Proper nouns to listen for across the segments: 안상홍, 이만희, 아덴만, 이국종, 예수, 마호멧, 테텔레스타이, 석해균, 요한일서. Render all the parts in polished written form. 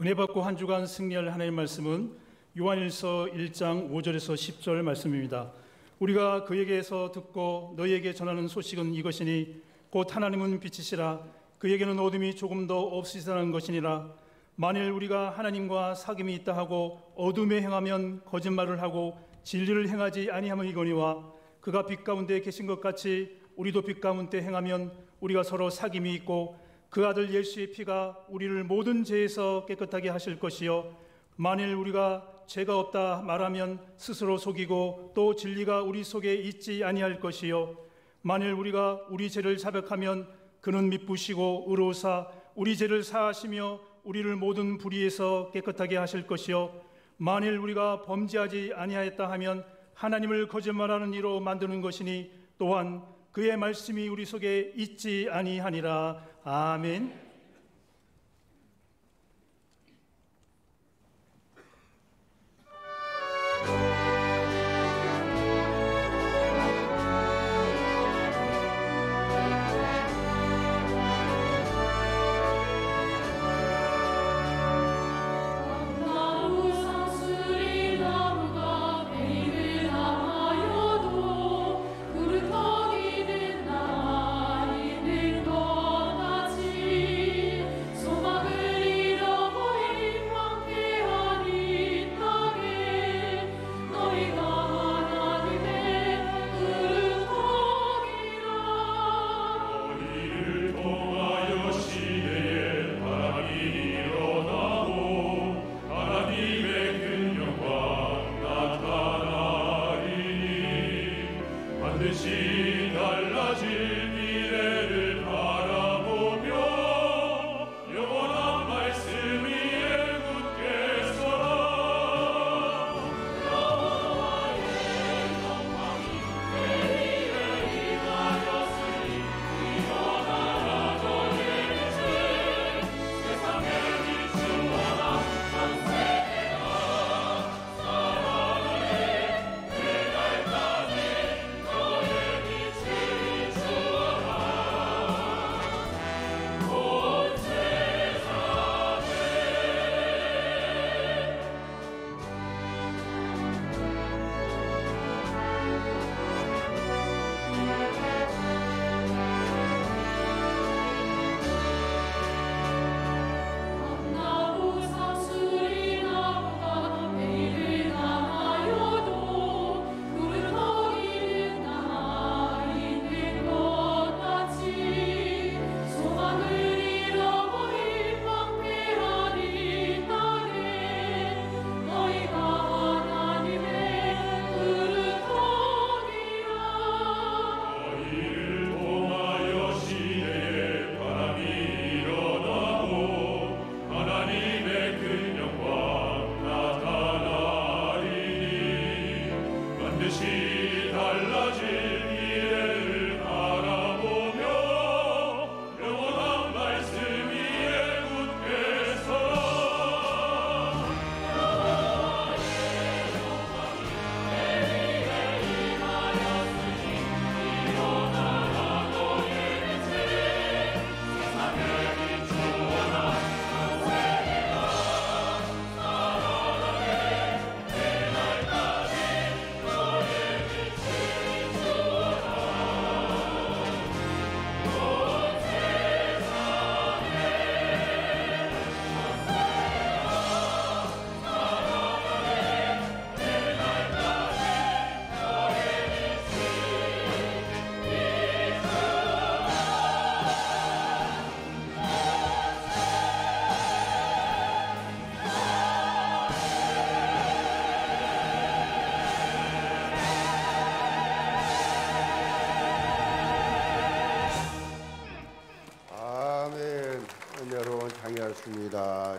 은혜받고 한 주간 승리할 하나님 말씀은 요한일서 1장 5절에서 10절 말씀입니다. 우리가 그에게서 듣고 너희에게 전하는 소식은 이것이니 곧 하나님은 빛이시라 그에게는 어둠이 조금 더 없으시다는 것이니라. 만일 우리가 하나님과 사귐이 있다 하고 어둠에 행하면 거짓말을 하고 진리를 행하지 아니함은 이거니와 그가 빛 가운데 계신 것 같이 우리도 빛 가운데 행하면 우리가 서로 사귐이 있고 그 아들 예수의 피가 우리를 모든 죄에서 깨끗하게 하실 것이요 만일 우리가 죄가 없다 말하면 스스로 속이고 또 진리가 우리 속에 있지 아니할 것이요 만일 우리가 우리 죄를 자백하면 그는 미쁘시고 의로우사 우리 죄를 사하시며 우리를 모든 불의에서 깨끗하게 하실 것이요 만일 우리가 범죄하지 아니하였다 하면 하나님을 거짓말하는 이로 만드는 것이니 또한 그의 말씀이 우리 속에 있지 아니하니라. 아멘.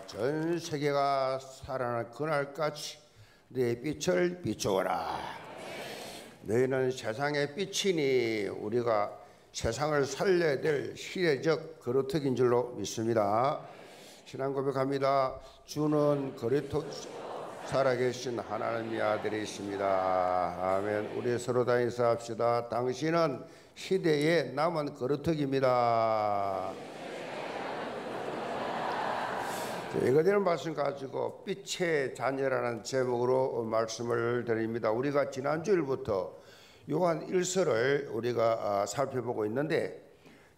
전 세계가 살아날 그날까지 네 빛을 비추어라. 너희는 세상의 빛이니 우리가 세상을 살려야 될 시대적 거리턱인 줄로 믿습니다. 신앙 고백합니다. 주는 거리턱 살아계신 하나님의 아들이십니다. 아멘. 우리 서로 다 인사합시다. 당신은 시대의 남은 거리턱입니다. 이거대로 말씀 가지고 빛의 자녀라는 제목으로 말씀을 드립니다. 우리가 지난주일부터 요한일서를 우리가 살펴보고 있는데,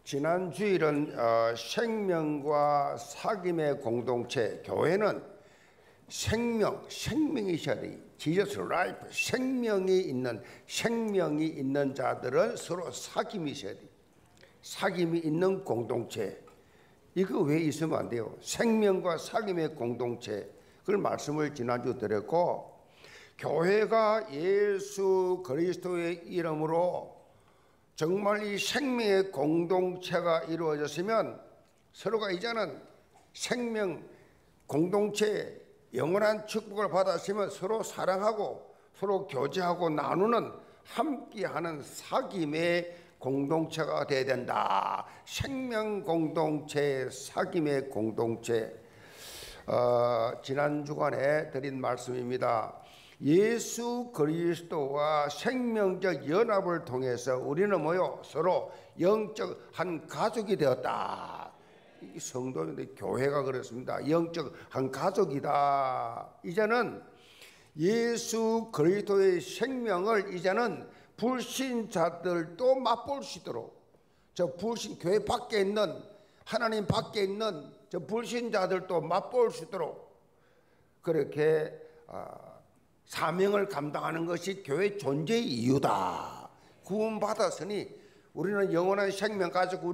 지난주일은 생명과 사귐의 공동체, 교회는 생명이셔야 돼. Jesus life, 생명이 있는 자들은 서로 사귐이셔야 돼. 사귐이 있는 공동체, 이거 왜 있으면 안 돼요? 생명과 사귐의 공동체, 그 말씀을 지난주 드렸고, 교회가 예수 그리스도의 이름으로 정말 이 생명의 공동체가 이루어졌으면 서로가 이제는 생명 공동체의 영원한 축복을 받았으면 서로 사랑하고 서로 교제하고 나누는, 함께하는 사귐의 공동체가 돼야 된다. 생명 공동체, 사귐의 공동체. 지난 주간에 드린 말씀입니다. 예수 그리스도와 생명적 연합을 통해서 우리는 뭐요? 서로 영적 한 가족이 되었다. 이 성도인데 교회가 그렇습니다. 영적 한 가족이다. 이제는 예수 그리스도의 생명을 이제는 불신자들도 맛볼 수 있도록, 저 불신 교회 밖에 있는, 하나님 밖에 있는 저 불신자들도 맛볼 수 있도록 그렇게 사명을 감당하는 것이 교회 존재의 이유다. 구원받았으니 우리는 영원한 생명 가지고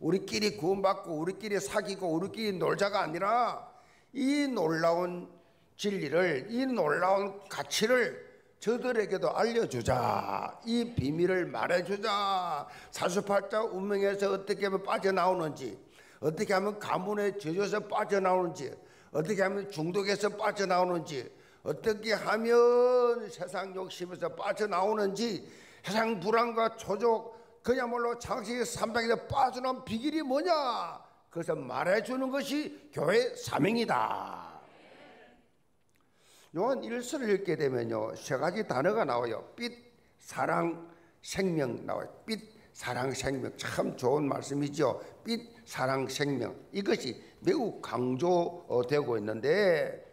우리끼리 구원받고 우리끼리 사귀고 우리끼리 놀자가 아니라 이 놀라운 진리를, 이 놀라운 가치를 저들에게도 알려주자. 이 비밀을 말해주자. 48자 운명에서 어떻게 하면 빠져나오는지, 어떻게 하면 가문의 저주에서 빠져나오는지, 어떻게 하면 중독에서 빠져나오는지, 어떻게 하면 세상 욕심에서 빠져나오는지, 세상 불안과 초족, 그야말로 창세기 3장에서 빠져나온 비결이 뭐냐, 그것을 말해주는 것이 교회의 사명이다. 요한 1서를 읽게 되면요, 세 가지 단어가 나와요. 빛, 사랑, 생명 나와요. 빛, 사랑, 생명. 참 좋은 말씀이죠. 빛, 사랑, 생명. 이것이 매우 강조되고 있는데,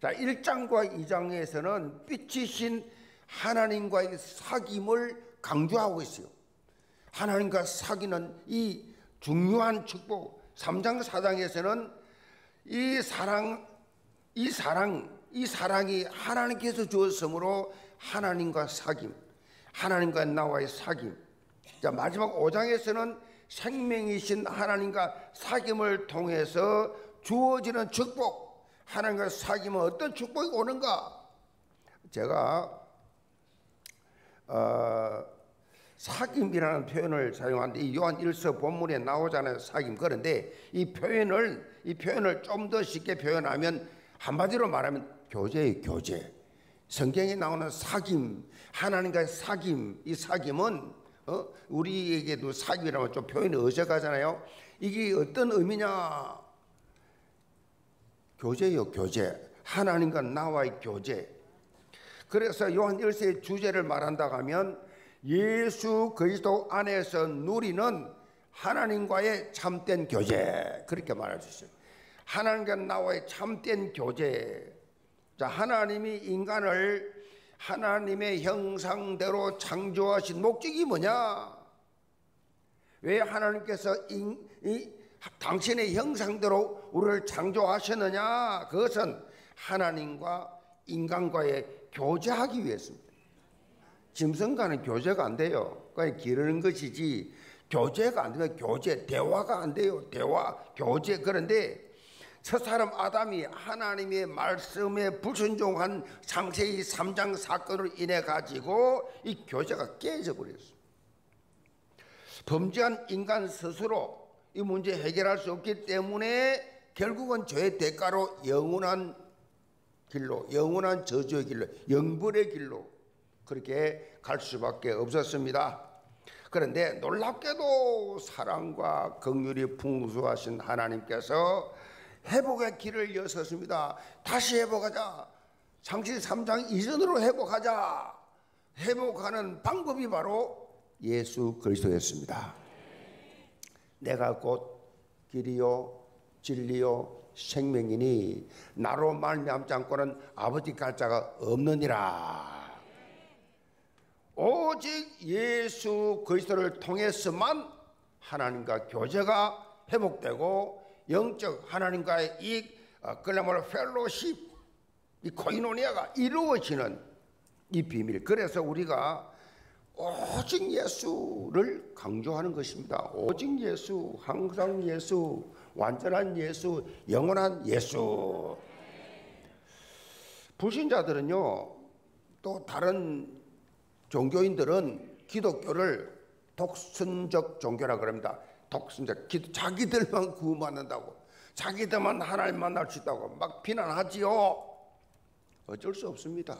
자, 1장과 2장에서는 빛이신 하나님과의 사귐을 강조하고 있어요. 하나님과 사귀는 이 중요한 축복. 3장, 4장에서는 이 사랑이 하나님께서 주었으므로 하나님과 사귐, 하나님과 나와의 사귐. 자, 마지막 5장에서는 생명이신 하나님과 사귐을 통해서 주어지는 축복, 하나님과 사귐은 어떤 축복이 오는가. 제가 사귐이라는 표현을 사용하는데, 이 요한 1서 본문에 나오잖아요, 사귐. 그런데 이 표현을 좀 더 쉽게 표현하면, 한마디로 말하면 교제의 교제. 성경에 나오는 사귐, 하나님과의 사귐, 이 사귐은 우리에게도 사귐이라면 좀 표현이 어색하잖아요. 이게 어떤 의미냐? 교제요, 교제. 하나님과 나와의 교제. 그래서 요한 1서의 주제를 말한다고 하면, 예수 그리스도 안에서 누리는 하나님과의 참된 교제, 그렇게 말할 수 있어요. 하나님과 나와의 참된 교제. 자, 하나님이 인간을 하나님의 형상대로 창조하신 목적이 뭐냐? 왜 하나님께서 당신의 형상대로 우리를 창조하셨느냐? 그것은 하나님과 인간과의 교제하기 위해서입니다. 짐승과는 교제가 안 돼요. 그냥 기르는 것이지 교제가 안 돼요. 교제, 대화가 안 돼요. 대화, 교제. 그런데 첫 사람 아담이 하나님의 말씀에 불순종한 창세기 3장 사건으로 인해 가지고 이 교제가 깨져버렸어요. 범죄한 인간 스스로 이 문제 해결할 수 없기 때문에 결국은 죄의 대가로 영원한 길로, 영원한 저주의 길로, 영벌의 길로 그렇게 갈 수밖에 없었습니다. 그런데 놀랍게도 사랑과 긍휼이 풍성하신 하나님께서 회복의 길을 여셨습니다. 다시 회복하자. 창세기 3장 이전으로 회복하자. 회복하는 방법이 바로 예수 그리스도였습니다. 내가 곧 길이요 진리요 생명이니 나로 말미암지 않고는 아버지 갈 자가 없느니라. 오직 예수 그리스도를 통해서만 하나님과 교제가 회복되고 영적 하나님과의 이 그야말로 펠로십, 이 코이노니아가 이루어지는 이 비밀. 그래서 우리가 오직 예수를 강조하는 것입니다. 오직 예수, 항상 예수, 완전한 예수, 영원한 예수. 불신자들은요, 또 다른 종교인들은 기독교를 독선적 종교라고 합니다. 독선적, 자기들만 구원받는다고, 자기들만 하나님 만날 수 있다고 막 비난하지요. 어쩔 수 없습니다.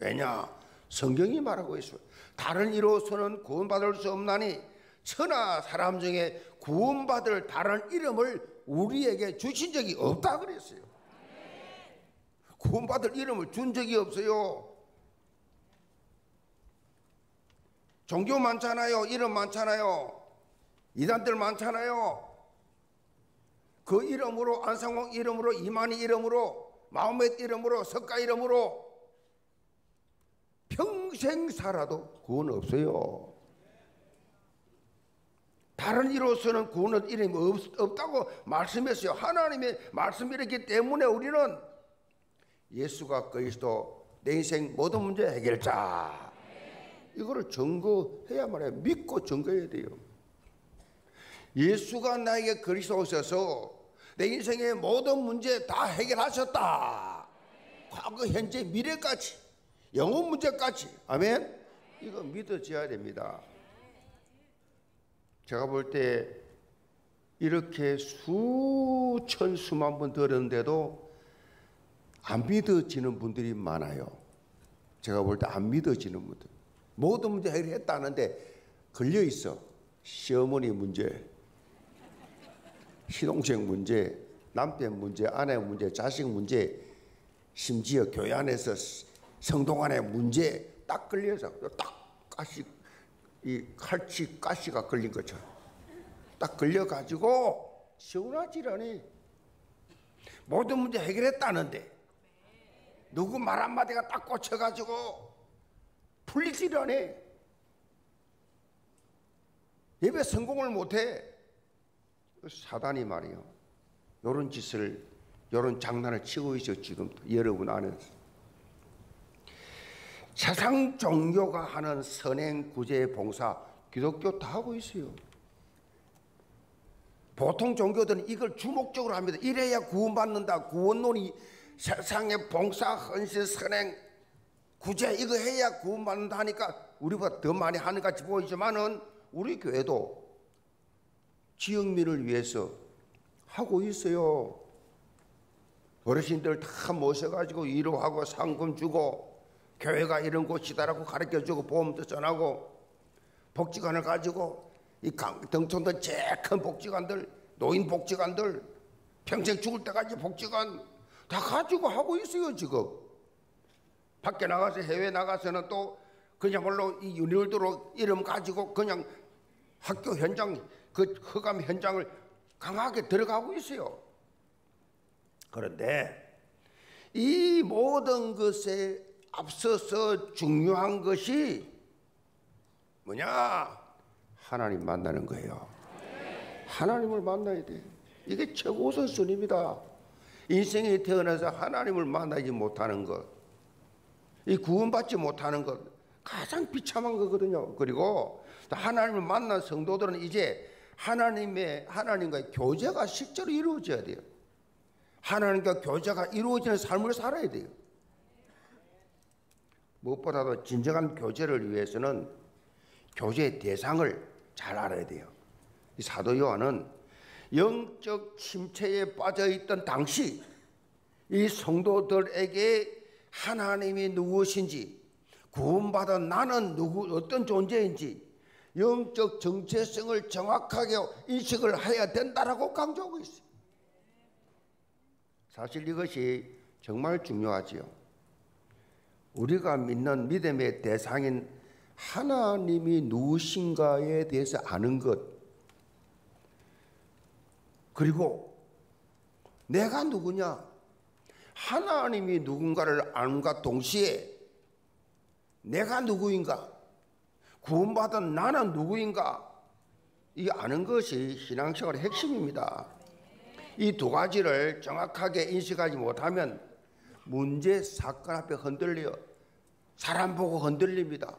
왜냐? 성경이 말하고 있어요. 다른 이로서는 구원받을 수 없나니 천하 사람 중에 구원받을 다른 이름을 우리에게 주신 적이 없다 그랬어요. 구원받을 이름을 준 적이 없어요. 종교 많잖아요. 이름 많잖아요. 이단들 많잖아요. 그 이름으로, 안상홍 이름으로, 이만희 이름으로, 마호멧 이름으로, 석가 이름으로 평생 살아도 구원 없어요. 다른 이로서는 구원의 이름이 없다고 말씀했어요. 하나님의 말씀이기 때문에 우리는 예수가 그리스도, 내 인생 모든 문제 해결자, 이거를 증거해야만 해요. 믿고 증거해야 돼요. 예수가 나에게 그리스도 오셔서 내 인생의 모든 문제 다 해결하셨다. 과거, 현재, 미래까지, 영혼 문제까지. 아멘. 이거 믿어져야 됩니다. 제가 볼 때 이렇게 수천 수만 번 들었는데도 안 믿어지는 분들이 많아요. 제가 볼 때 안 믿어지는 분들, 모든 문제 해결했다는데 걸려있어. 시어머니 문제, 시동생 문제, 남편 문제, 아내 문제, 자식 문제, 심지어 교회 안에서 성동안의 문제, 딱 걸려서 딱 가시, 이 칼치 가시가 걸린 것처럼 딱 걸려가지고 시원하지라니. 모든 문제 해결했다는데 누구 말 한마디가 딱 꽂혀가지고 풀리지라니. 예배 성공을 못해. 사단이 말이요, 요런 짓을, 요런 장난을 치고 있어 지금 여러분 안에서. 세상 종교가 하는 선행, 구제, 봉사, 기독교 다 하고 있어요. 보통 종교들은 이걸 주목적으로 합니다. 이래야 구원받는다, 구원론이, 세상의 봉사, 헌신, 선행, 구제, 이거 해야 구원받는다 하니까 우리보다 더 많이 하는 것 같이 보이지만은 우리 교회도 지역민을 위해서 하고 있어요. 어르신들 다 모셔가지고 위로하고 상금 주고, 교회가 이런 곳이다라고 가르쳐주고 보험도 전하고, 복지관을 가지고 이 등촌도 제일 큰 복지관들, 노인 복지관들, 평생 죽을 때까지 복지관 다 가지고 하고 있어요. 지금 밖에 나가서, 해외 나가서는 또 그야말로 이 유니월드로 이름 가지고 그냥 학교 현장, 그 흑암 현장을 강하게 들어가고 있어요. 그런데 이 모든 것에 앞서서 중요한 것이 뭐냐? 하나님 만나는 거예요. 네. 하나님을 만나야 돼. 이게 최고 우선순위입니다. 인생에 태어나서 하나님을 만나지 못하는 것, 이 구원받지 못하는 것, 가장 비참한 거거든요. 그리고 하나님을 만난 성도들은 이제 하나님과의 교제가 실제로 이루어져야 돼요. 하나님과 교제가 이루어지는 삶을 살아야 돼요. 무엇보다도 진정한 교제를 위해서는 교제의 대상을 잘 알아야 돼요. 이 사도 요한은 영적 침체에 빠져있던 당시 이 성도들에게 하나님이 누구신지, 구원받은 나는 어떤 존재인지, 영적 정체성을 정확하게 인식을 해야 된다라고 강조하고 있어요. 사실 이것이 정말 중요하지요. 우리가 믿는 믿음의 대상인 하나님이 누구신가에 대해서 아는 것, 그리고 내가 누구냐? 하나님이 누군가를 아는가 동시에 내가 누구인가? 구원받은 나는 누구인가? 이 아는 것이 신앙생활의 핵심입니다. 이 두 가지를 정확하게 인식하지 못하면 문제, 사건 앞에 흔들려. 사람 보고 흔들립니다.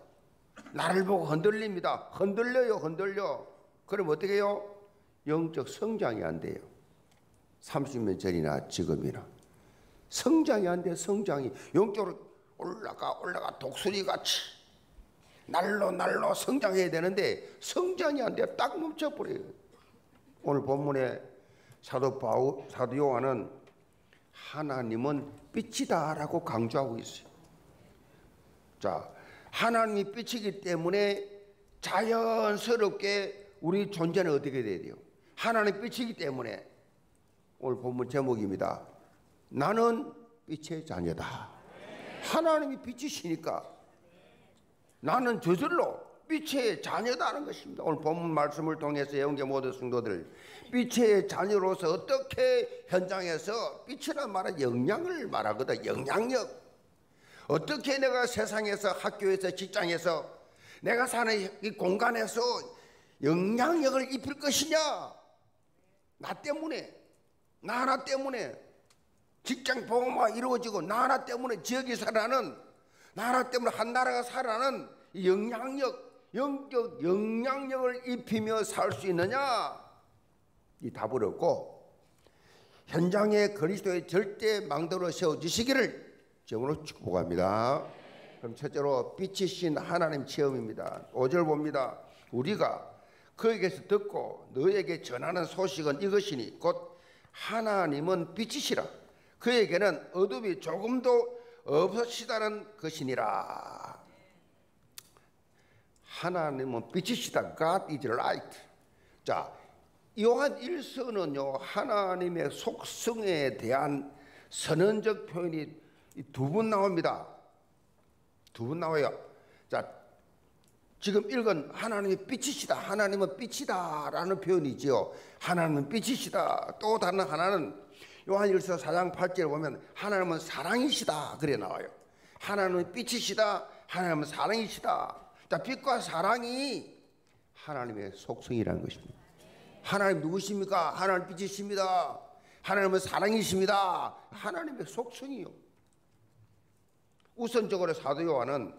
나를 보고 흔들립니다. 흔들려요, 흔들려. 그럼 어떻게 해요? 영적 성장이 안 돼요. 30년 전이나 지금이나. 성장이 안 돼요, 성장이. 영적으로 올라가 독수리같이 날로 성장해야 되는데 성장이 안 돼요. 딱 멈춰버려요. 오늘 본문에 사도 요한은 하나님은 빛이다라고 강조하고 있어요. 자, 하나님이 빛이기 때문에 자연스럽게 우리 존재는 어떻게 돼야 돼요? 하나님 빛이기 때문에 오늘 본문 제목입니다. 나는 빛의 자녀다. 하나님이 빛이시니까 나는 저절로 빛의 자녀다는 것입니다. 오늘 본문 말씀을 통해서 영계 모든 성도들 빛의 자녀로서 어떻게 현장에서 빛이란 말은 영향을 말하거든. 영향력. 어떻게 내가 세상에서, 학교에서, 직장에서, 내가 사는 이 공간에서 영향력을 입힐 것이냐? 나 때문에, 나 하나 때문에 직장 보호가 이루어지고, 나 하나 때문에 지역이 살아나는, 나 하나 때문에 한 나라가 살아나는 영향력, 영적 영향력을 입히며 살 수 있느냐? 이 답을 얻고 현장에 그리스도의 절대 망대로 세워주시기를 정으로 축복합니다. 그럼 첫째로 빛이신 하나님 체험입니다. 5절 봅니다. 우리가 그에게서 듣고 너에게 전하는 소식은 이것이니 곧 하나님은 빛이시라 그에게는 어둠이 조금도 없으시다는 것이니라. 하나님은 빛이시다. God is light. 자, 요한일서는요 하나님의 속성에 대한 선언적 표현이 두 번 나옵니다. 두 번 나와요. 자, 지금 읽은 하나님이 빛이시다, 하나님은 빛이다 라는 표현이지요. 하나님은 빛이시다. 또 다른 하나는 요한일서 4장 8절을 보면 하나님은 사랑이시다 그래 나와요. 하나님은 빛이시다, 하나님은 사랑이시다. 자, 빛과 사랑이 하나님의 속성이라는 것입니다. 하나님 누구십니까? 하나님 빛이십니다. 하나님은 사랑이십니다. 하나님의 속성이요. 우선적으로 사도 요한은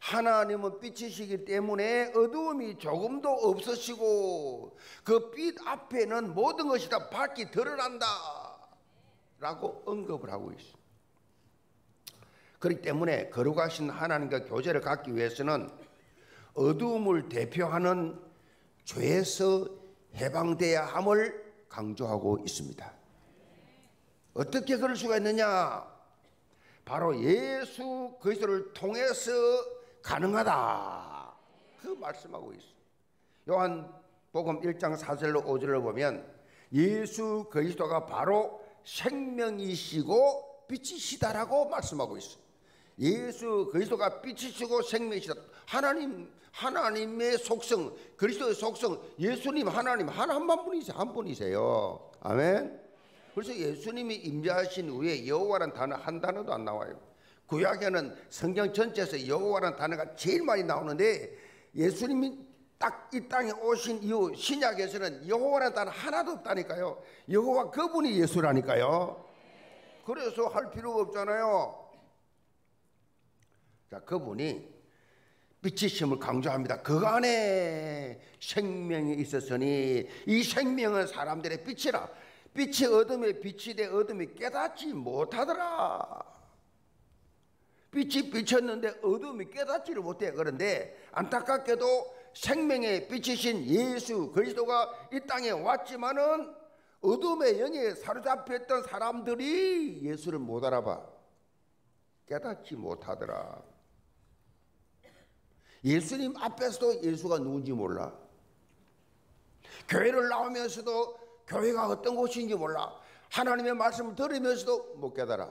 하나님은 빛이시기 때문에 어두움이 조금도 없으시고 그 빛 앞에는 모든 것이 다 밝히 드러난다 라고 언급을 하고 있습니다. 그렇기 때문에 거룩하신 하나님과 교제를 갖기 위해서는 어두움을 대표하는 죄에서 해방되어야 함을 강조하고 있습니다. 어떻게 그럴 수가 있느냐? 바로 예수 그리스도를 통해서 가능하다 그 말씀하고 있어요. 요한복음 1장 4절로 5절을 보면 예수 그리스도가 바로 생명이시고 빛이시다라고 말씀하고 있어요. 예수 그리스도가 빛이시고 생명이시다. 하나님의 속성, 그리스도의 속성, 예수님 하나님 한 분이세요. 한 분이세요. 아멘. 그래서 예수님이 임재하신 후에 여호와라는 단어 한 단어도 안 나와요. 구약에는 성경 전체에서 여호와라는 단어가 제일 많이 나오는데 예수님이 딱 이 땅에 오신 이후 신약에서는 여호와라는 단어 하나도 없다니까요. 여호와 그분이 예수라니까요. 그래서 할 필요가 없잖아요. 자, 그분이 빛이심을 강조합니다. 그 안에 생명이 있었으니 이 생명은 사람들의 빛이라. 빛이 어둠에 비치되 어둠이 깨닫지 못하더라. 빛이 비쳤는데 어둠이 깨닫지를 못해. 그런데 안타깝게도 생명의 빛이신 예수 그리스도가 이 땅에 왔지만은 어둠의 영에 사로잡혔던 사람들이 예수를 못 알아봐. 깨닫지 못하더라. 예수님 앞에서도 예수가 누군지 몰라. 교회를 나오면서도 교회가 어떤 곳인지 몰라. 하나님의 말씀을 들으면서도 못 깨달아.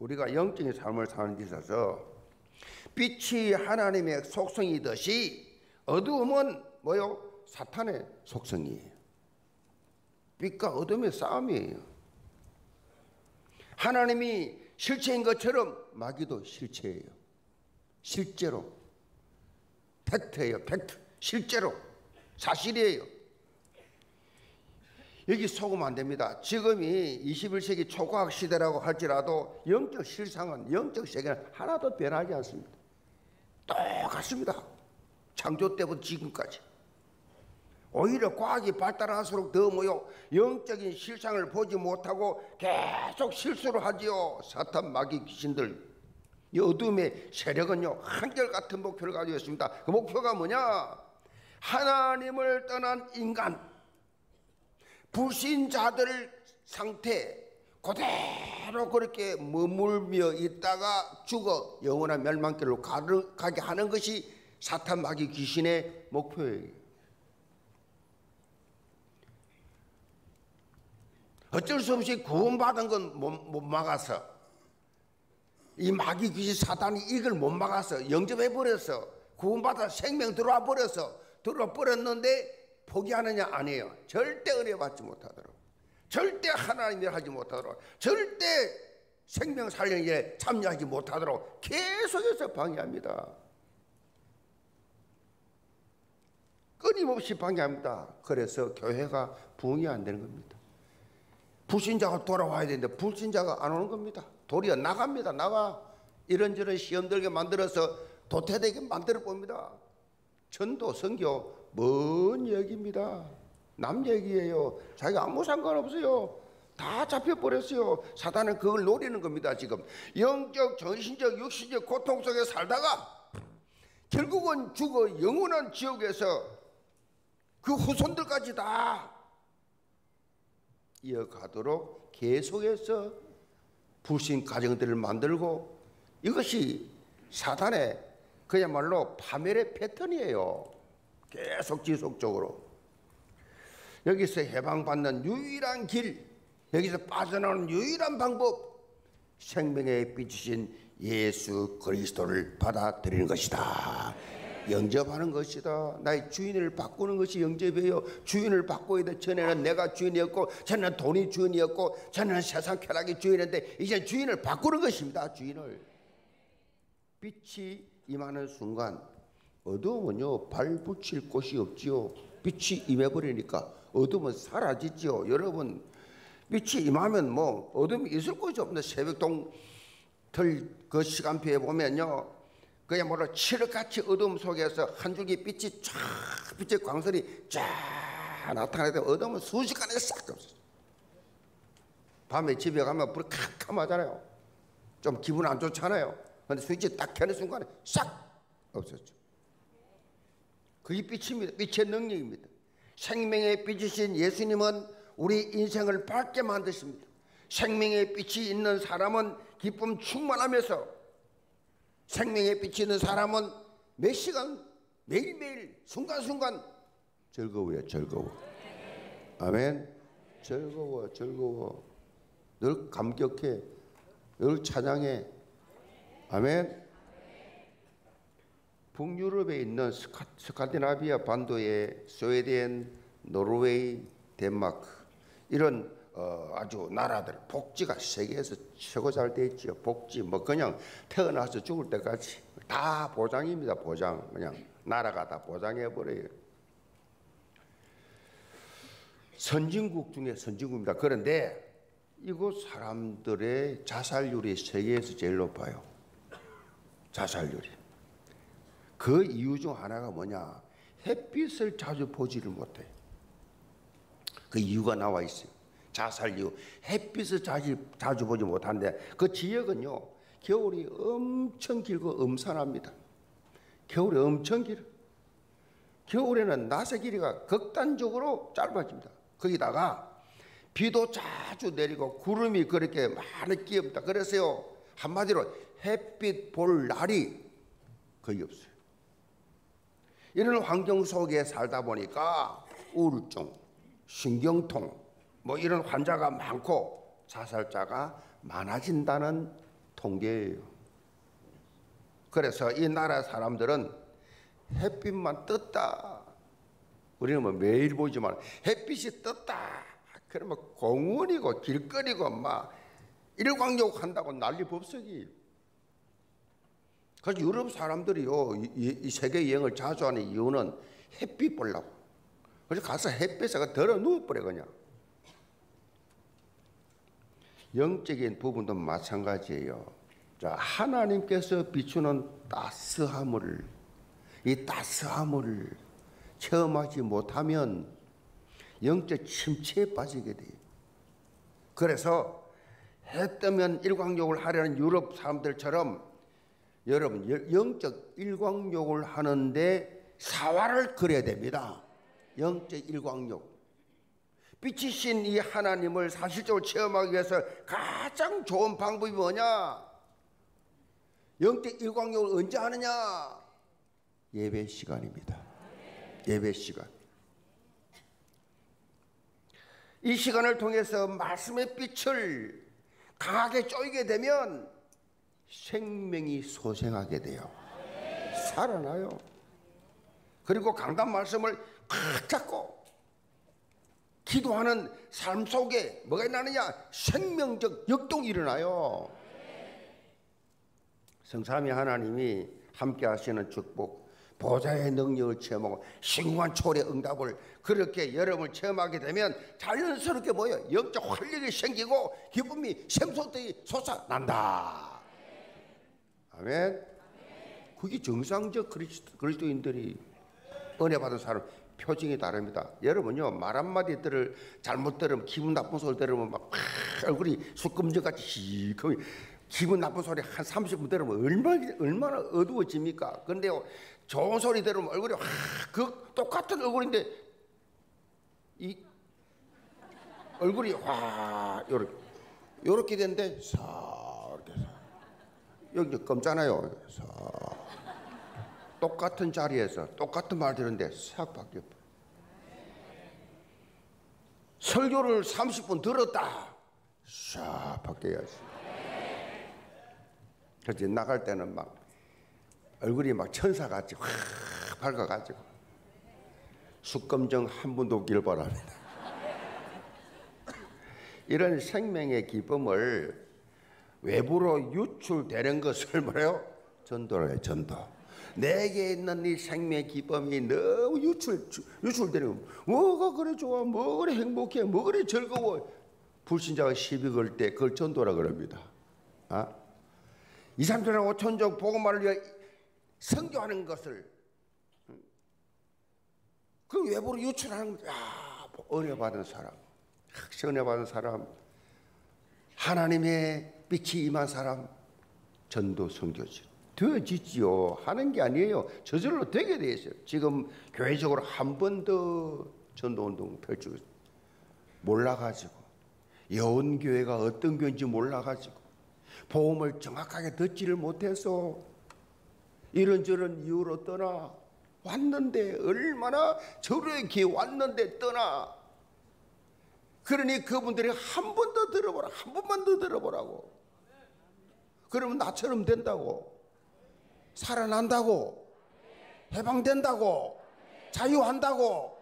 우리가 영적인 삶을 사는 데 있어서 빛이 하나님의 속성이듯이 어두움은 뭐요? 사탄의 속성이에요. 빛과 어둠의 싸움이에요. 하나님이 실체인 것처럼 마귀도 실체예요. 실제로 팩트예요. 팩트. 실제로 사실이에요. 여기 속으면 안 됩니다. 지금이 21세기 초과학 시대라고 할지라도 영적 실상은, 영적 세계는 하나도 변하지 않습니다. 똑같습니다. 창조 때부터 지금까지. 오히려 과학이 발달할수록 더 뭐요? 영적인 실상을 보지 못하고 계속 실수를 하지요. 사탄, 마귀, 귀신들, 이 어둠의 세력은요 한결같은 목표를 가지고 있습니다. 그 목표가 뭐냐? 하나님을 떠난 인간, 불신자들 상태 그대로 그렇게 머물며 있다가 죽어 영원한 멸망길로 가게 하는 것이 사탄, 마귀, 귀신의 목표예요. 어쩔 수 없이 구원받은 건 못 막아서, 이 마귀, 귀신, 사탄이 이걸 못 막아서 영접해버려서 구원받아 생명 들어와 버렸는데 포기하느냐? 아니에요. 절대 은혜 받지 못하도록, 절대 하나님을 하지 못하도록, 절대 생명 살리는 일에 참여하지 못하도록 계속해서 방해합니다. 끊임없이 방해합니다. 그래서 교회가 부흥이 안 되는 겁니다. 불신자가 돌아와야 되는데 불신자가 안 오는 겁니다. 도리어 나갑니다. 나가. 이런저런 시험 들게 만들어서 도태되게 만들어 봅니다. 전도, 선교 먼 얘기입니다. 남 얘기예요. 자기가 아무 상관없어요. 다 잡혀버렸어요. 사단은 그걸 노리는 겁니다. 지금 영적, 정신적, 육신적 고통 속에 살다가 결국은 죽어 영원한 지옥에서 그 후손들까지 다 이어가도록 계속해서 불신 가정들을 만들고, 이것이 사단의 그야말로 파멸의 패턴이에요. 계속 지속적으로. 여기서 해방받는 유일한 길, 여기서 빠져나오는 유일한 방법, 생명의 빛이신 예수 그리스도를 받아들이는 것이다. 영접하는 것이다. 나의 주인을 바꾸는 것이 영접이에요. 주인을 바꿔야 돼. 전에는 내가 주인이었고, 전에는 돈이 주인이었고, 전에는 세상 쾌락이 주인인데, 이제 주인을 바꾸는 것입니다. 주인을. 빛이 임하는 순간 어두우면요 발붙일 곳이 없지요. 빛이 임해버리니까 어둠은 사라지지요. 여러분, 빛이 임하면 뭐 어둠이 있을 곳이 없는데, 새벽동 그 시간표에 보면요 그야말로 칠흑같이 어둠 속에서 한 줄기 빛이 쫙, 빛의 광선이 쫙 나타나는데 어둠은 순식간에 싹 없어요. 밤에 집에 가면 불이 캄캄하잖아요. 좀 기분 안 좋잖아요. 그런데 스위치 딱 켜는 순간에 싹 없었죠. 그게 빛입니다. 빛의 능력입니다. 생명의 빛이신 예수님은 우리 인생을 밝게 만드십니다. 생명의 빛이 있는 사람은 기쁨 충만하면서, 생명의 빛이 있는 사람은 몇 시간, 매일매일, 순간순간 즐거워요. 즐거워. 아멘. 즐거워. 즐거워. 늘 감격해. 늘 찬양해. 아멘. 북유럽에 있는 스칸디나비아 반도의 스웨덴, 노르웨이, 덴마크, 이런 아주 나라들 복지가 세계에서 최고 잘 돼 있지요. 복지 뭐 그냥 태어나서 죽을 때까지 다 보장입니다. 보장. 그냥 나라가 다 보장해버려요. 선진국 중에 선진국입니다. 그런데 이곳 사람들의 자살률이 세계에서 제일 높아요. 자살률이. 그 이유 중 하나가 뭐냐? 햇빛을 자주 보지를 못해요. 그 이유가 나와 있어요. 자살이요. 햇빛을 자주 보지 못하는데, 그 지역은요 겨울이 엄청 길고 음산합니다. 겨울이 엄청 길어. 겨울에는 낮의 길이가 극단적으로 짧아집니다. 거기다가 비도 자주 내리고 구름이 그렇게 많이 끼옵니다. 그래서요 한마디로 햇빛 볼 날이 거의 없어요. 이런 환경 속에 살다 보니까 우울증, 신경통 뭐 이런 환자가 많고 자살자가 많아진다는 통계예요. 그래서 이 나라 사람들은 햇빛만 떴다. 우리는 뭐 매일 보지만 햇빛이 떴다. 그러면 공원이고 길거리고 막 일광욕한다고 난리법석이. 그래서 유럽 사람들이요, 이 세계 여행을 자주 하는 이유는 햇빛 보려고. 그래서 가서 햇빛에 들어 누워버려 그냥. 영적인 부분도 마찬가지예요. 자, 하나님께서 비추는 따스함을, 이 따스함을 체험하지 못하면 영적 침체에 빠지게 돼요. 그래서 해 뜨면 일광욕을 하려는 유럽 사람들처럼 여러분 영적 일광욕을 하는데 사활을 그려야 됩니다. 영적 일광욕. 빛이신 이 하나님을 사실적으로 체험하기 위해서 가장 좋은 방법이 뭐냐? 영적 일광욕을 언제 하느냐? 예배 시간입니다. 예배 시간. 이 시간을 통해서 말씀의 빛을 강하게 쬐게 되면 생명이 소생하게 돼요. 살아나요. 그리고 강단 말씀을 꽉 잡고 기도하는 삶 속에 뭐가 일어나느냐? 생명적 역동이 일어나요. 성삼위 하나님이 함께 하시는 축복, 보좌의 능력을 체험하고 신관 초월의 응답을 그렇게 여러분을 체험하게 되면 자연스럽게 뭐예요? 영적 활력이 생기고 기쁨이 샘솟듯이 솟아난다. 아멘. 그게 정상적 그리스도인들이 은혜 받은 사람 표징이 다릅니다. 여러분요, 말 한마디 잘못 들으면 기분 나쁜 소리 들으면 막 얼굴이 숯금전같이 시커, 기분 나쁜 소리 한 30분 들으면 얼마나 어두워집니까? 그런데요, 좋은 소리 들으면 얼굴이 그 똑같은 얼굴인데 이 얼굴이 확 요렇게 되는데 여기 검잖아요. 똑같은 자리에서 똑같은 말 들었는데 싹 바뀌어요. 설교를 30분 들었다. 싹 바뀌어야지. 그래서 나갈 때는 막 얼굴이 막 천사같이 확 밝아가지고 숙검정 한 분도 없길 바랍니다. 이런 생명의 기쁨을 외부로 유출되는 것을 뭐래요? 전도를 해요. 전도. 내게 있는 이 생명의 기쁨이 너무 유출되는 거. 뭐가 그래 좋아, 뭐 그래 행복해, 뭐 그래 즐거워. 불신자가 시비 걸 때 그걸 전도라 그럽니다. 아? 2, 3천하고 천적 복음화를 위해 선교하는 것을 그 외부로 유출하는 거야. 은혜 받은 사람, 확실히 은혜 받은 사람, 하나님의 빛이 임한 사람, 전도 선교지 되어지지요. 하는 게 아니에요. 저절로 되게 돼 있어요. 지금 교회적으로 한 번 더 전도운동 펼치고 몰라가지고 여원교회가 어떤 교회인지 몰라가지고 복음을 정확하게 듣지를 못해서 이런저런 이유로 떠나 왔는데, 얼마나 절호의 기회 왔는데 떠나. 그러니 그분들이 한 번 더 들어보라, 한 번만 더 들어보라고. 그러면 나처럼 된다고, 살아난다고, 해방된다고, 자유한다고,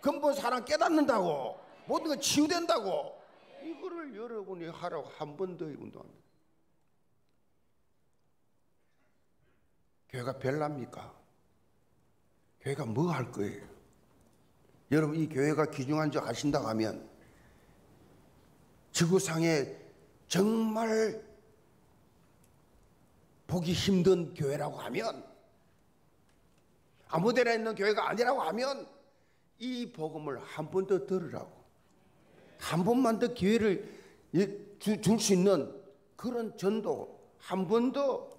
근본 사랑 깨닫는다고, 모든 건 치유된다고. 이거를 여러분이 하라고 한 번 더 운동합니다. 교회가 별납니까? 교회가 뭐 할 거예요? 여러분, 이 교회가 귀중한 줄 아신다고 하면 지구상에 정말 보기 힘든 교회라고 하면, 아무데나 있는 교회가 아니라고 하면 이 복음을 한 번 더 들으라고, 한 번만 더 기회를 줄 수 있는 그런 전도 한 번 더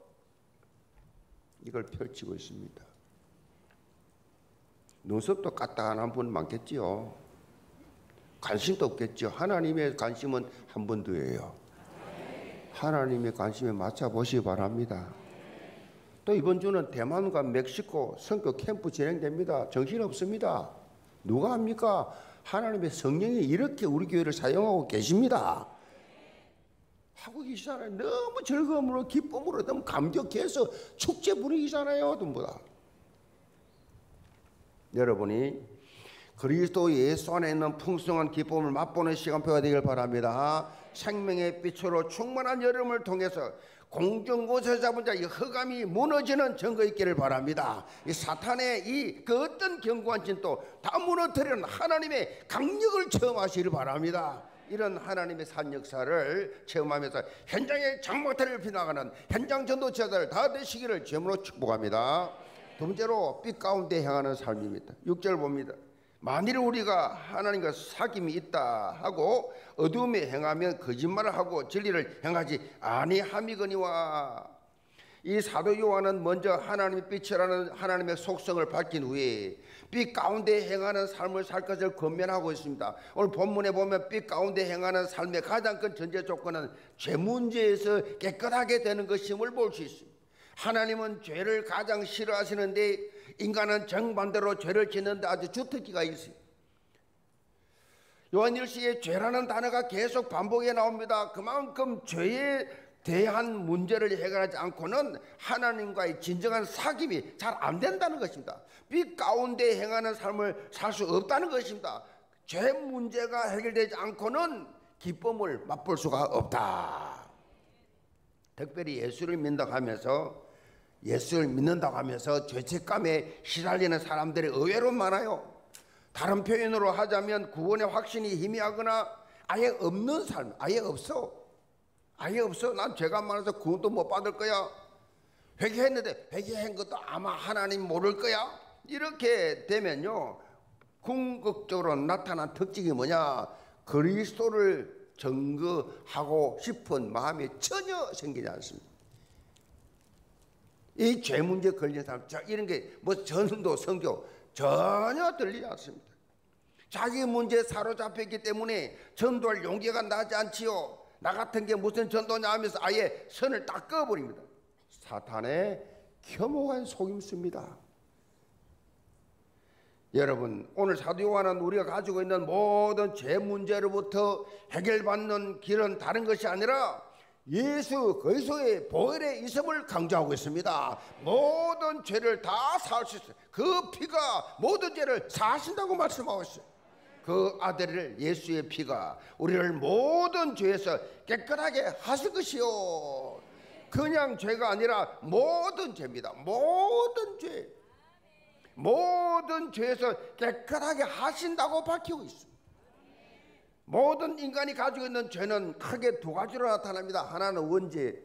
이걸 펼치고 있습니다. 눈썹도 까딱한 분 많겠지요. 관심도 없겠죠. 하나님의 관심은 한 번 더예요. 하나님의 관심에 맞춰보시기 바랍니다. 또 이번 주는 대만과 멕시코 선교 캠프 진행됩니다. 정신없습니다. 누가 합니까? 하나님의 성령이 이렇게 우리 교회를 사용하고 계십니다. 하고 계시잖아요. 너무 즐거움으로, 기쁨으로, 너무 감격해서 축제 분위기잖아요. 전부 다. 여러분이 그리스도 예수 안에 있는 풍성한 기쁨을 맛보는 시간표가 되길 바랍니다. 생명의 빛으로 충만한 여름을 통해서 공중곳에 잡은 자의 흑암이 무너지는 증거 있기를 바랍니다. 이 사탄의 그 어떤 견고한 진도 다 무너뜨리는 하나님의 강력을 체험하시길 바랍니다. 이런 하나님의 산 역사를 체험하면서 현장의 장막태를 펴나가는 현장 전도자들 다 되시기를 주님으로 축복합니다. 두 번째로 빛 가운데 향하는 삶입니다. 6절 봅니다. 만일 우리가 하나님과 사귐이 있다 하고 어두움에 행하면 거짓말을 하고 진리를 행하지 아니함이거니와. 이 사도 요한은 먼저 하나님의 빛이라는 하나님의 속성을 밝힌 후에 빛 가운데 행하는 삶을 살 것을 권면하고 있습니다. 오늘 본문에 보면 빛 가운데 행하는 삶의 가장 큰 전제 조건은 죄 문제에서 깨끗하게 되는 것임을 볼 수 있습니다. 하나님은 죄를 가장 싫어하시는데 인간은 정반대로 죄를 짓는데 아주 주특기가 있어요. 요한일서에 죄라는 단어가 계속 반복해 나옵니다. 그만큼 죄에 대한 문제를 해결하지 않고는 하나님과의 진정한 사귐이 잘 안 된다는 것입니다. 빛 가운데 행하는 삶을 살 수 없다는 것입니다. 죄 문제가 해결되지 않고는 기쁨을 맛볼 수가 없다. 특별히 예수를 믿는다고 하면서 죄책감에 시달리는 사람들이 의외로 많아요. 다른 표현으로 하자면 구원의 확신이 희미하거나 아예 없는 삶, 아예 없어. 난 죄가 많아서 구원도 못 받을 거야. 회개했는데 회개한 것도 아마 하나님 모를 거야. 이렇게 되면요, 궁극적으로 나타난 특징이 뭐냐, 그리스도를 증거하고 싶은 마음이 전혀 생기지 않습니다. 이 죄 문제에 걸린 사람, 이런 게 뭐 전도, 선교 전혀 들리지 않습니다. 자기 문제에 사로잡혔기 때문에 전도할 용기가 나지 않지요. 나 같은 게 무슨 전도냐 하면서 아예 선을 딱 꺼버립니다. 사탄의 겸허한 속임수입니다. 여러분, 오늘 사도 요한은 우리가 가지고 있는 모든 죄 문제로부터 해결받는 길은 다른 것이 아니라 예수 그리스도의 보혈의 있음을 강조하고 있습니다. 모든 죄를 다 사할 수 있어요. 그 피가 모든 죄를 사하신다고 말씀하고 있어요. 그 아들을, 예수의 피가 우리를 모든 죄에서 깨끗하게 하실 것이요. 그냥 죄가 아니라 모든 죄입니다. 모든 죄, 모든 죄에서 깨끗하게 하신다고 밝히고 있습니다. 모든 인간이 가지고 있는 죄는 크게 두 가지로 나타납니다. 하나는 원죄,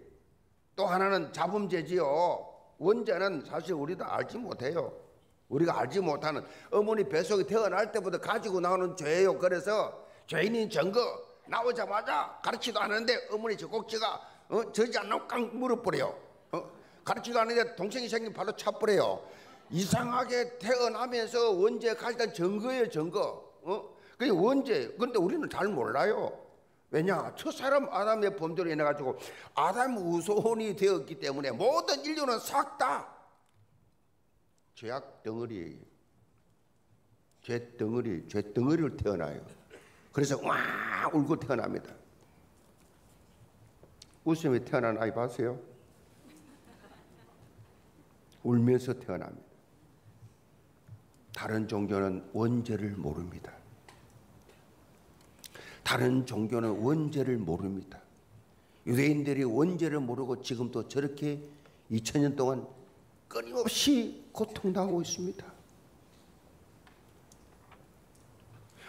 또 하나는 잡음죄지요. 원죄는 사실 우리도 알지 못해요. 우리가 알지 못하는, 어머니 뱃속에 태어날 때부터 가지고 나오는 죄예요. 그래서 죄인인 증거 나오자마자 가르치지도 않았는데 어머니 젖꼭지가 젖이 안 나오고 깡 물어버려요. 가르치지도 않았는데 동생이 생긴 바로 차버려요. 이상하게 태어나면서 원죄 가지던 증거예요, 증거. 그게 원죄. 그런데 우리는 잘 몰라요. 왜냐, 첫 사람 아담의 범죄로 인해 가지고 아담 우소혼이 되었기 때문에 모든 인류는 싹 다 죄악 덩어리예요. 죄 덩어리로 태어나요. 그래서 와 울고 태어납니다. 웃음이 태어난 아이 봤어요? 울면서 태어납니다. 다른 종교는 원죄를 모릅니다. 다른 종교는 원죄를 모릅니다. 유대인들이 원죄를 모르고 지금도 저렇게 2000년 동안 끊임없이 고통당하고 있습니다.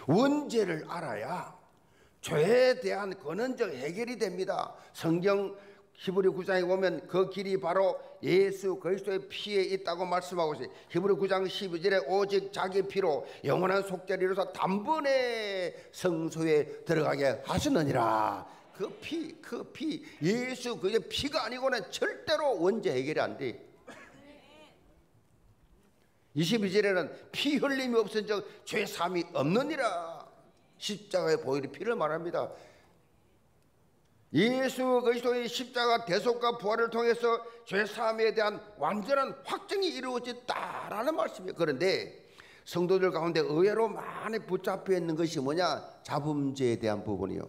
원죄를 알아야 죄에 대한 근원적 해결이 됩니다. 성경 히브리 9장에 보면 그 길이 바로 예수 그리스도의 피에 있다고 말씀하고 있어요. 히브리 9장 12절에 오직 자기 피로 영원한 속죄리로서 단번에 성소에 들어가게 하시느니라. 그 피 예수 그의 피가 아니고는 절대로 원죄 해결이 안 돼. 22절에는 피 흘림이 없은 즉 죄 사함이 없느니라. 십자가의 보혈의 피를 말합니다. 예수 그리스도의 십자가 대속과 부활을 통해서 죄 사함에 대한 완전한 확증이 이루어졌다라는 말씀이에요. 그런데 성도들 가운데 의외로 많이 붙잡혀 있는 것이 뭐냐, 잡음죄에 대한 부분이요.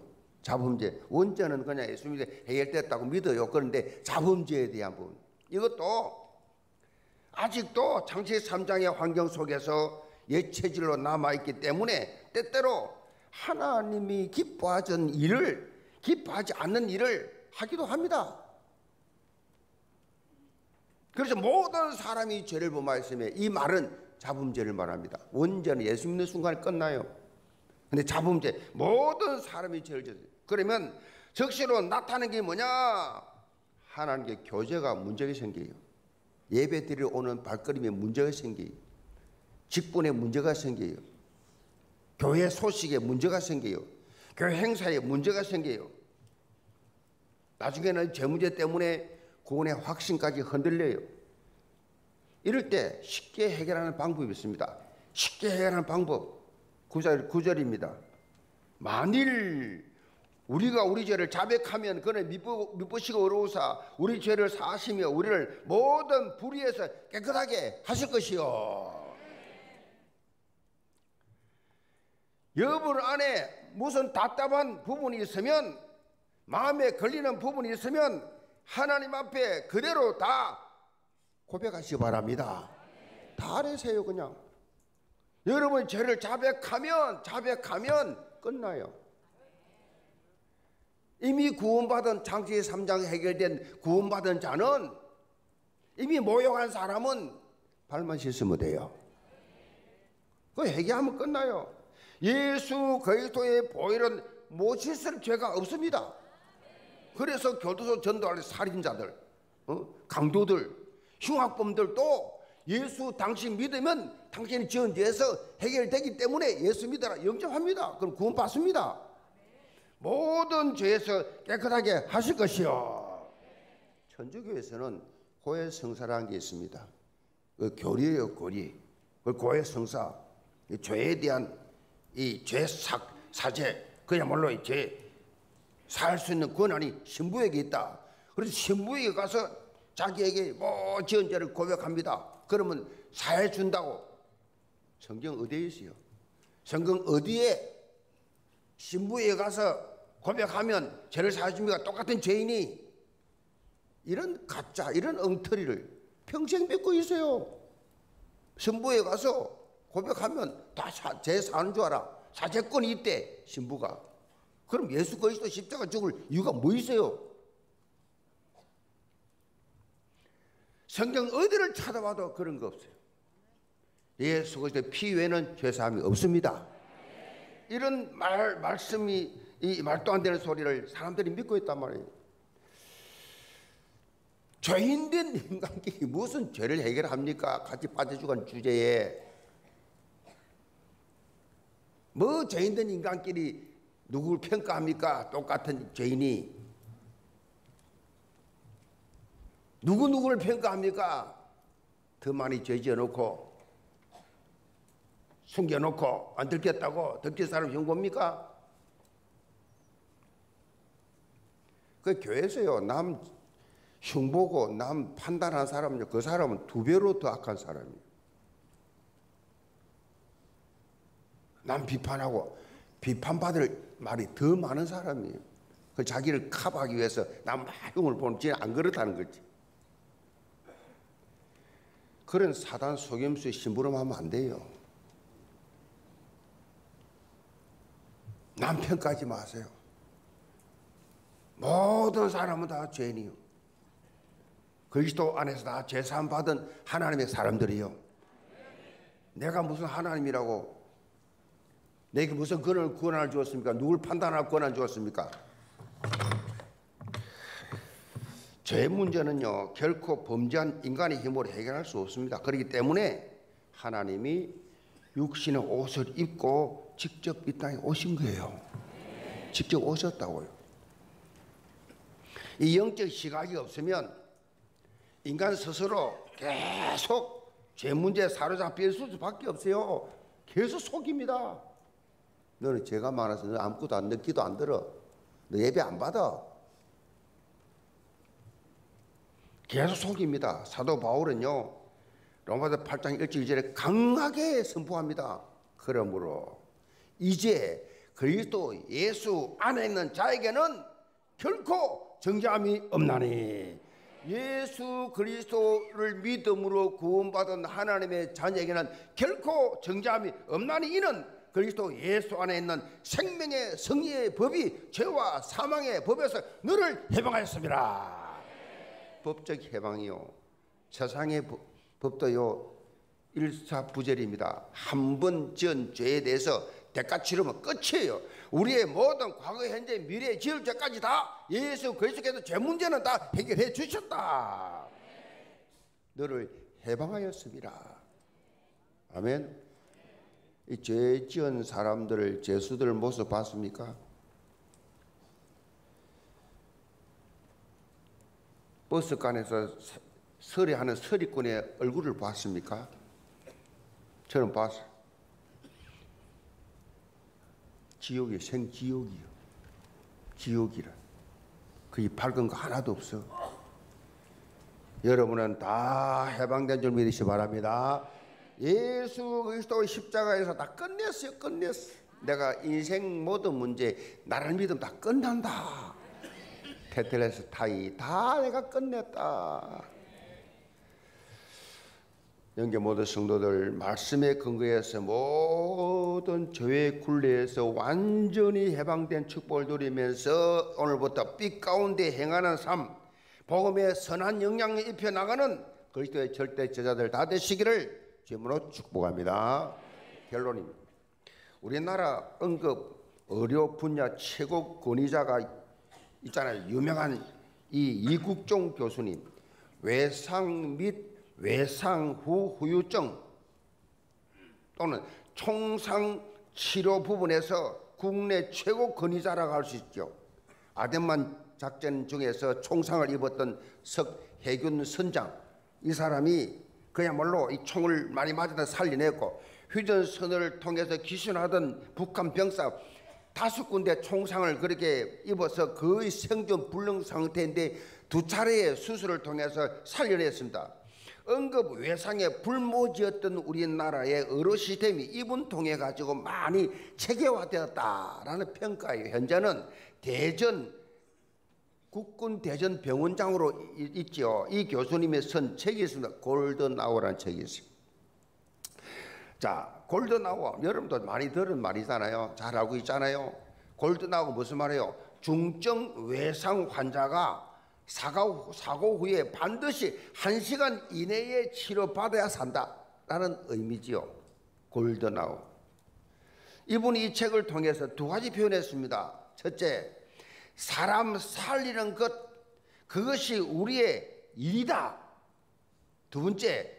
잡음죄, 원죄는 그냥 예수 믿어 해결됐다고 믿어요. 그런데 잡음죄에 대한 부분, 이것도 아직도 창세기 3장의 환경 속에서 예체질로 남아있기 때문에 때때로 하나님이 기뻐하지 않는 일을 하기도 합니다. 그래서 모든 사람이 죄를 범하였으며, 이 말은 자범죄를 말합니다. 원죄는 예수 믿는 순간에 끝나요. 근데 자범죄, 모든 사람이 죄를 졌어요. 그러면 적시로 나타나는 게 뭐냐? 하나님께 교제가 문제가 생겨요. 예배 드리러 오는 발걸음에 문제가 생겨요. 직분에 문제가 생겨요. 교회 소식에 문제가 생겨요. 교회 행사에 문제가 생겨요. 나중에는 죄 문제 때문에 구원의 확신까지 흔들려요. 이럴 때 쉽게 해결하는 방법이 있습니다. 쉽게 해결하는 방법 9절입니다. 만일 우리가 우리 죄를 자백하면 그는 미쁘시고 의로우사 우리 죄를 사하시며 우리를 모든 불의에서 깨끗하게 하실 것이요. 여러분 안에 무슨 답답한 부분이 있으면, 마음에 걸리는 부분이 있으면 하나님 앞에 그대로 다 고백하시기 바랍니다. 다 내세요. 그냥 여러분 죄를 자백하면 끝나요. 이미 구원받은, 창세기 3장에 해결된 구원받은 자는, 이미 모욕한 사람은 발만 씻으면 돼요. 그거 해결하면 끝나요. 예수 그리스도의 보혈은 못 씻을 죄가 없습니다. 그래서 교도소 전도하는 살인자들, 강도들, 흉악범들도 예수 당신 믿으면 당신이 지은 죄에서 해결되기 때문에 예수 믿어라, 영접합니다. 그럼 구원받습니다. 모든 죄에서 깨끗하게 하실 것이요. 천주교에서는 고해 성사라는 게 있습니다. 그 교리예요, 교리. 그 고해 성사, 죄에 대한 이 죄삭 사죄, 그야말로 이 죄 살 수 있는 권한이 신부에게 있다. 그래서 신부에게 가서 자기에게 뭐 지은 죄를 고백합니다. 그러면 사해 준다고. 성경 어디에 있어요? 성경 어디에 신부에게 가서 고백하면 죄를 사해줍니까? 똑같은 죄인이. 이런 가짜, 이런 엉터리를 평생 믿고 있어요. 신부에 가서 고백하면 다 죄 사는 줄 알아. 사죄권이 있대, 신부가. 그럼 예수 그리스도 십자가 죽을 이유가 뭐 있어요? 성경 어디를 찾아봐도 그런 거 없어요. 예수 그리스도 피 외에는 죄 사함이 없습니다. 이런 말씀이, 이 말도 안 되는 소리를 사람들이 믿고 있단 말이에요. 죄인된 인간끼리 무슨 죄를 해결합니까? 같이 빠져주간 주제에. 뭐 죄인된 인간끼리 누구를 평가합니까? 똑같은 죄인이. 누구를 평가합니까? 더 많이 죄 지어놓고 숨겨놓고 안 들켰다고 들킨 사람 형고입니까? 그 교회에서요, 남 흉보고 남 판단한 사람은요, 그 사람은 2배로 더 악한 사람이에요. 남 비판하고 비판받을 말이 더 많은 사람이에요. 그 자기를 커버하기 위해서 남 흉을 보면 진짜 안 그렇다는 거지. 그런 사단 속임수에 심부름하면 안 돼요. 남편까지 마세요. 모든 사람은 다 죄인이요. 그리스도 안에서 다 죄 사함 받은 하나님의 사람들이요. 내가 무슨 하나님이라고, 내게 무슨 권한을 주었습니까? 누굴 판단할 권한을 주었습니까? 죄 문제는요, 결코 범죄한 인간의 힘으로 해결할 수 없습니다. 그렇기 때문에 하나님이 육신의 옷을 입고 직접 이 땅에 오신 거예요. 직접 오셨다고요. 이 영적 시각이 없으면 인간 스스로 계속 죄 문제에 사로잡혀 있을 수밖에 없어요. 계속 속입니다. 너는 죄가 많아서 너 아무것도 안 듣기도 안 들어. 너 예배 안 받아. 계속 속입니다. 사도 바울은요, 로마서 8장 1절 2절에 강하게 선포합니다. 그러므로 이제 그리스도 예수 안에 있는 자에게는 결코 정죄함이 없나니 예수 그리스도를 믿음으로 구원받은 하나님의 자녀에게는 결코 정죄함이 없나니, 이는 그리스도 예수 안에 있는 생명의 승리의 법이 죄와 사망의 법에서 너를 해방하였습니다. 네. 법적 해방이요, 세상의 법도요 일사부절입니다. 한 번 지은 죄에 대해서 대가 치르면 끝이에요. 우리의 모든 과거, 현재, 미래, 지을 죄까지 다 예수 그리스도께서 죄 문제는 다 해결해 주셨다. 네. 너를 해방하였습니다. 아멘. 이 죄 지은 사람들을, 죄수들을 모습 봤습니까? 버스간에서 서리하는 서리꾼의 얼굴을 봤습니까? 저는 봤어요. 지옥이 생지옥이요. 지옥이라. 그게 밝은 거 하나도 없어. 여러분은 다 해방된 줄 믿으시기 바랍니다. 예수 그리스도의 십자가에서 다 끝냈어요. 끝냈어. 내가 인생 모든 문제, 나를 믿으면 다 끝난다. 테텔레스타이, 다 내가 끝냈다. 영계 모든 성도들, 말씀에 근거해서 모든 죄의 굴레에서 완전히 해방된 축복을 누리면서 오늘부터 빛 가운데 행하는 삶, 복음의 선한 영향을 입혀나가는 그리스도의 절대 제자들 다 되시기를 주님으로 축복합니다. 결론입니다. 우리나라 응급 의료 분야 최고 권위자가 있잖아요. 유명한 이 이국종 교수님, 외상 및 외상 후 후유증 또는 총상 치료 부분에서 국내 최고 권위자라고 할 수 있죠. 아덴만 작전 중에서 총상을 입었던 석해균 선장, 이 사람이 그야말로 이 총을 많이 맞았던 살려냈고, 휴전선을 통해서 귀순하던 북한 병사 5군데 총상을 그렇게 입어서 거의 생존 불능 상태인데 2차례의 수술을 통해서 살려냈습니다. 응급 외상에 불모지였던 우리나라의 의료 시스템이 이분 통해 가지고 많이 체계화되었다라는 평가예요. 현재는 대전 국군 대전 병원장으로 있죠. 이 교수님의 쓴 책이 있습니다. 골든 아워라는 책이 있습니다. 자, 골든 아워, 여러분도 많이 들은 말이잖아요. 잘 알고 있잖아요. 골든 아워 무슨 말이에요? 중증 외상 환자가 사고 후에 반드시 1시간 이내에 치료받아야 산다라는 의미지요. 골든아워. 이분이 이 책을 통해서 두 가지 표현했습니다. 첫째, 사람 살리는 것, 그것이 우리의 일이다. 두 번째,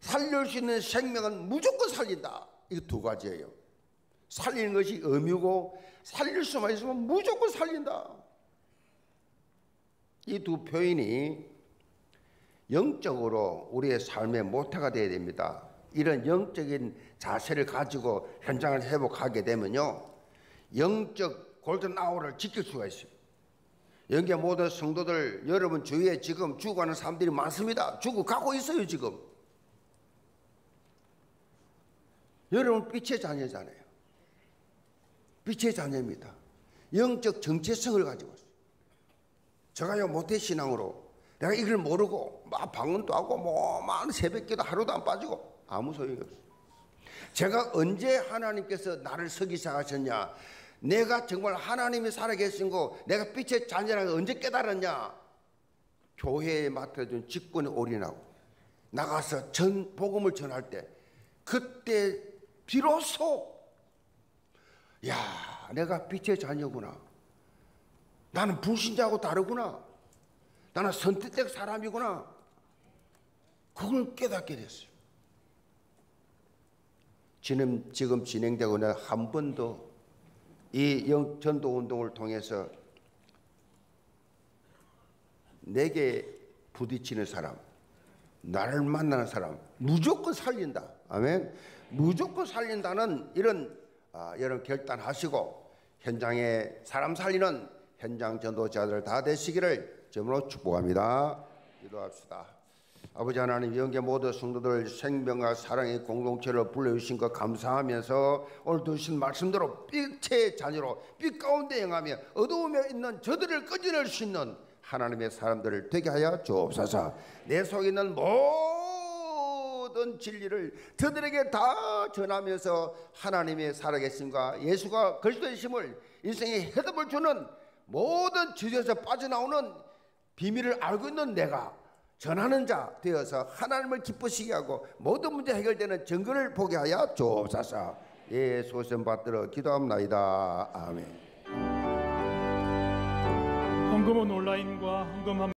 살릴 수 있는 생명은 무조건 살린다. 이 두 가지예요. 살리는 것이 의무고, 살릴 수만 있으면 무조건 살린다. 이 두 표현이 영적으로 우리의 삶의 모태가 되어야 됩니다. 이런 영적인 자세를 가지고 현장을 회복하게 되면요, 영적 골든아워를 지킬 수가 있습니다. 영계 모든 성도들, 여러분 주위에 지금 죽어가는 사람들이 많습니다. 죽어가고 있어요. 지금 여러분 빛의 자녀잖아요. 빛의 자녀입니다. 영적 정체성을 가지고 있어요. 제가요, 모태신앙으로 내가 이걸 모르고 막 방언도 하고 막 새벽기도 하루도 안 빠지고 아무 소용이 없어요. 제가 언제 하나님께서 나를 서기사 하셨냐, 내가 정말 하나님이 살아계신 거, 내가 빛의 자녀라는 걸 언제 깨달았냐. 교회에 맡아준 직분에 올인하고 나가서 전 복음을 전할 때, 그때 비로소 야, 내가 빛의 자녀구나, 나는 불신자하고 다르구나, 나는 선택된 사람이구나, 그걸 깨닫게 됐어요. 지금 진행되고 내가 한 번도 이 전도운동을 통해서 내게 부딪히는 사람, 나를 만나는 사람 무조건 살린다. 아멘. 무조건 살린다는 이런 결단하시고 현장에 사람 살리는 현장 전도자들 다 되시기를 주님으로 축복합니다. 기도합시다. 아버지 하나님, 영계 모든 성도들 생명과 사랑의 공동체를 불러주신 것 감사하면서 오늘 주신 말씀대로 빛의 자녀로 빛 가운데 행하며 어두움에 있는 저들을 끄집어낼 수 있는 하나님의 사람들을 되게 하여 주옵소서. 내 속에 있는 모든 진리를 저들에게 다 전하면서 하나님의 살아계심과 예수가 그리스도의 힘을 인생에 해답을 주는 모든 지도에서 빠져나오는 비밀을 알고 있는 내가 전하는 자 되어서 하나님을 기쁘시게 하고 모든 문제 해결되는 증거를 보게 하여 주옵소서. 예수 이름 받들어 기도합니다. 아멘. 헌금은 온라인과 헌금함